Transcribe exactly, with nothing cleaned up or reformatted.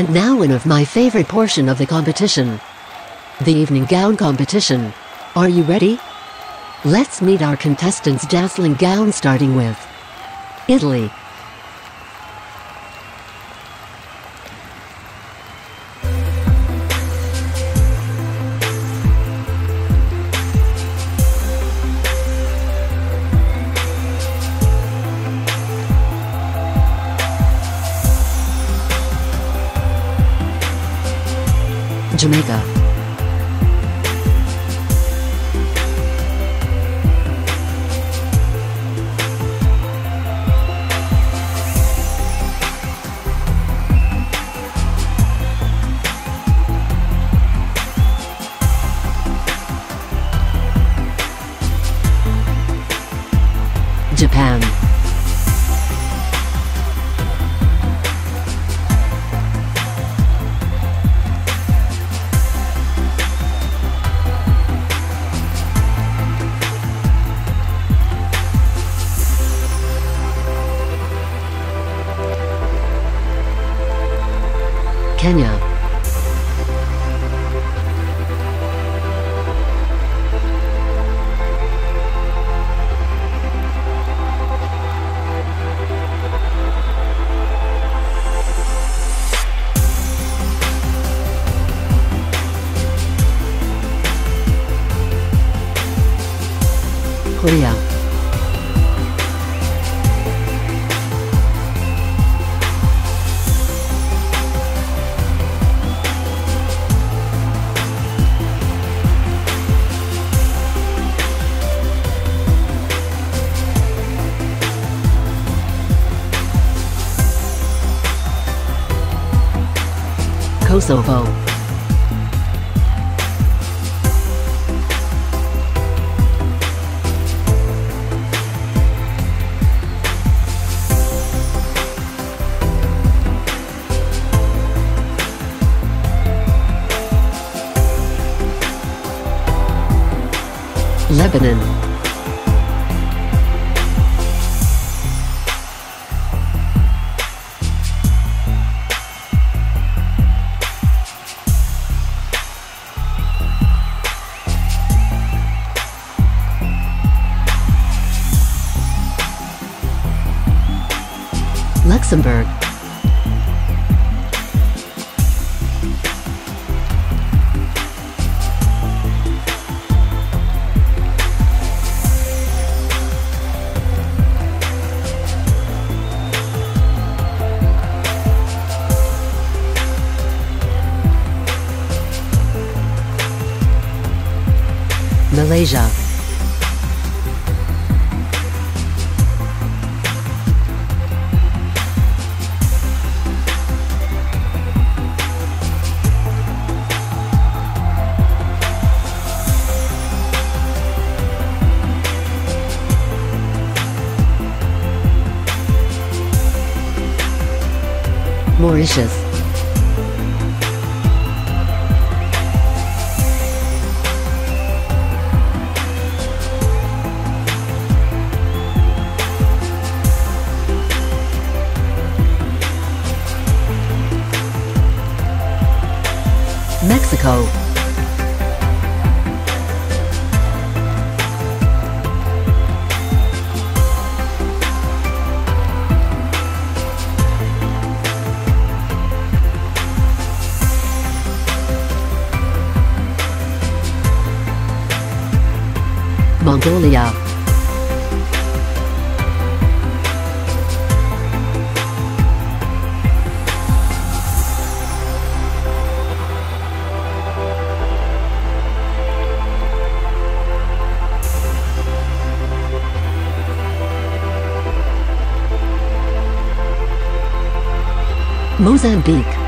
And now one of my favorite portion of the competition. The evening gown competition. Are you ready? Let's meet our contestants' dazzling gowns, starting with Italy. Jamaica. Japan. Kenya. Korea. Kosovo. Lebanon. Luxembourg. Malaysia. Mauritius. Mexico. Mongolia. Mozambique.